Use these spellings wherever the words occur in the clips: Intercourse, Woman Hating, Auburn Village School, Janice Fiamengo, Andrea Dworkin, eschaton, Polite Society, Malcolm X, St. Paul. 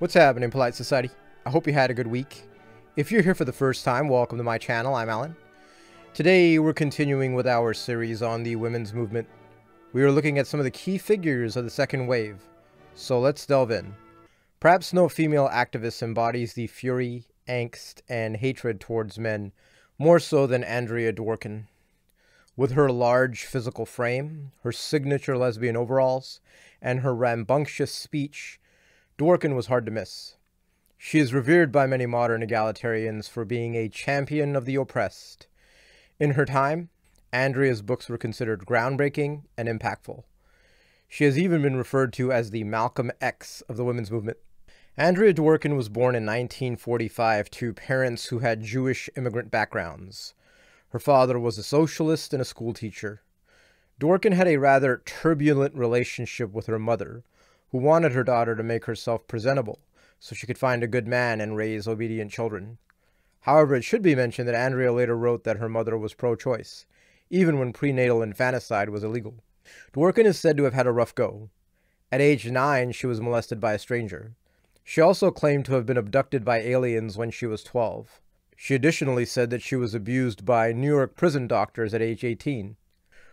What's happening, Polite Society? I hope you had a good week. If you're here for the first time, welcome to my channel. I'm Alan. Today, we're continuing with our series on the women's movement. We are looking at some of the key figures of the second wave. So let's delve in. Perhaps no female activist embodies the fury, angst, and hatred towards men more so than Andrea Dworkin. With her large physical frame, her signature lesbian overalls, and her rambunctious speech, Dworkin was hard to miss. She is revered by many modern egalitarians for being a champion of the oppressed. In her time, Andrea's books were considered groundbreaking and impactful. She has even been referred to as the Malcolm X of the women's movement. Andrea Dworkin was born in 1945 to parents who had Jewish immigrant backgrounds. Her father was a socialist and a school teacher. Dworkin had a rather turbulent relationship with her mother, who wanted her daughter to make herself presentable so she could find a good man and raise obedient children. However, it should be mentioned that Andrea later wrote that her mother was pro-choice, even when prenatal infanticide was illegal. Dworkin is said to have had a rough go. At age 9, she was molested by a stranger. She also claimed to have been abducted by aliens when she was 12. She additionally said that she was abused by New York prison doctors at age 18.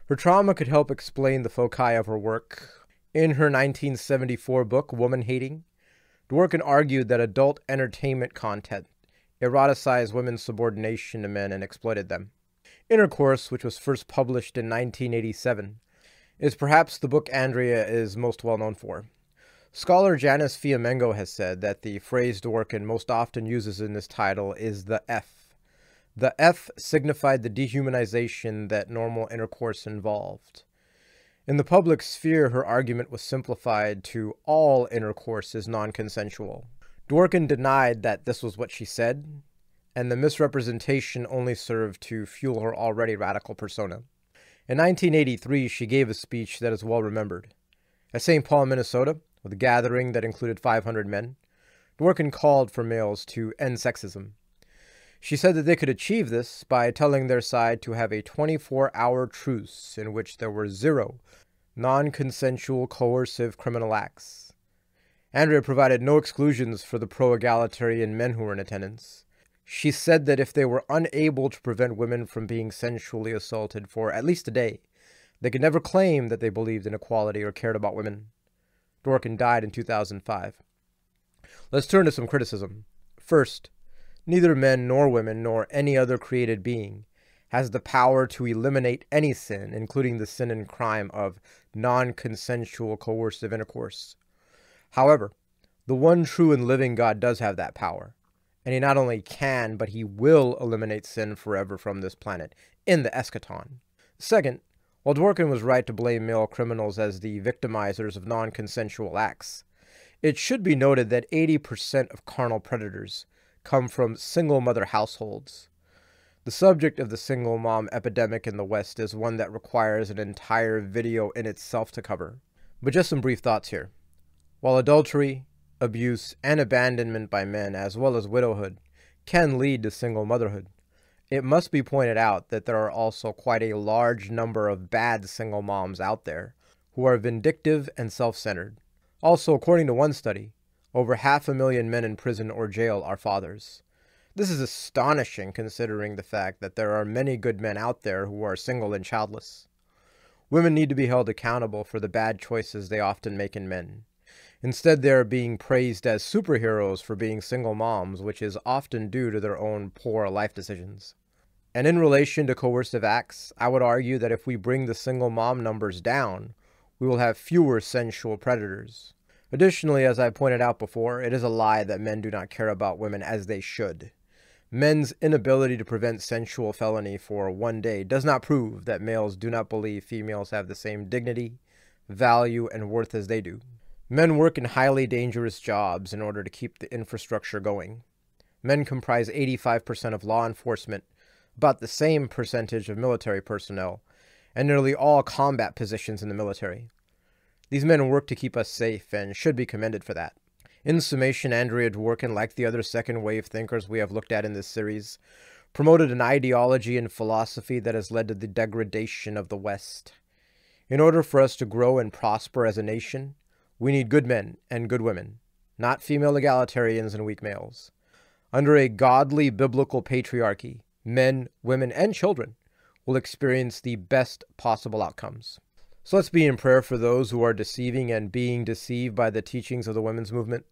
Her trauma could help explain the foci of her work. In her 1974 book, Woman Hating, Dworkin argued that adult entertainment content eroticized women's subordination to men and exploited them. Intercourse, which was first published in 1987, is perhaps the book Andrea is most well known for. Scholar Janice Fiamengo has said that the phrase Dworkin most often uses in this title is the F. The F signified the dehumanization that normal intercourse involved. In the public sphere, her argument was simplified to all intercourse is non-consensual. Dworkin denied that this was what she said, and the misrepresentation only served to fuel her already radical persona. In 1983, she gave a speech that is well remembered. At St. Paul, Minnesota, with a gathering that included 500 men, Dworkin called for males to end sexism. She said that they could achieve this by telling their side to have a 24-hour truce in which there were zero non-consensual coercive criminal acts. Andrea provided no exclusions for the pro-egalitarian men who were in attendance. She said that if they were unable to prevent women from being sensually assaulted for at least a day, they could never claim that they believed in equality or cared about women. Dworkin died in 2005. Let's turn to some criticism. First, neither men nor women nor any other created being has the power to eliminate any sin, including the sin and crime of non-consensual coercive intercourse. However, the one true and living God does have that power, and he not only can, but he will eliminate sin forever from this planet in the eschaton. Second, while Dworkin was right to blame male criminals as the victimizers of non-consensual acts, it should be noted that 80% of carnal predators come from single-mother households. The subject of the single-mom epidemic in the West is one that requires an entire video in itself to cover. But just some brief thoughts here. While adultery, abuse, and abandonment by men, as well as widowhood, can lead to single motherhood, it must be pointed out that there are also quite a large number of bad single moms out there who are vindictive and self-centered. Also, according to one study, over 500,000 men in prison or jail are fathers. This is astonishing considering the fact that there are many good men out there who are single and childless. Women need to be held accountable for the bad choices they often make in men. Instead, they are being praised as superheroes for being single moms, which is often due to their own poor life decisions. And in relation to coercive acts, I would argue that if we bring the single mom numbers down, we will have fewer sensual predators. Additionally, as I pointed out before, it is a lie that men do not care about women as they should. Men's inability to prevent sensual felony for one day does not prove that males do not believe females have the same dignity, value, and worth as they do. Men work in highly dangerous jobs in order to keep the infrastructure going. Men comprise 85% of law enforcement, about the same percentage of military personnel, and nearly all combat positions in the military. These men work to keep us safe and should be commended for that. In summation, Andrea Dworkin, like the other second-wave thinkers we have looked at in this series, promoted an ideology and philosophy that has led to the degradation of the West. In order for us to grow and prosper as a nation, we need good men and good women. not female egalitarians and weak males. Under a godly biblical patriarchy, men, women, and children will experience the best possible outcomes. So let's be in prayer for those who are deceiving and being deceived by the teachings of the women's movement.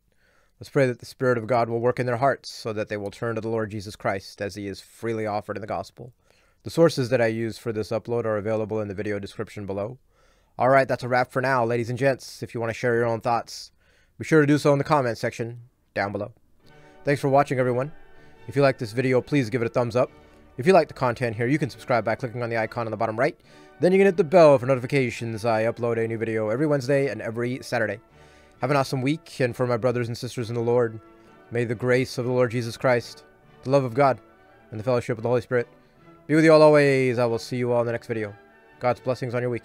Let's pray that the Spirit of God will work in their hearts so that they will turn to the Lord Jesus Christ as he is freely offered in the gospel. The sources that I use for this upload are available in the video description below. All right, that's a wrap for now, ladies and gents. If you want to share your own thoughts, be sure to do so in the comments section down below. Thanks for watching, everyone. If you like this video, please give it a thumbs up. If you like the content here, you can subscribe by clicking on the icon on the bottom right. Then you can hit the bell for notifications. I upload a new video every Wednesday and every Saturday. Have an awesome week, and for my brothers and sisters in the Lord, may the grace of the Lord Jesus Christ, the love of God, and the fellowship of the Holy Spirit be with you all always. I will see you all in the next video. God's blessings on your week.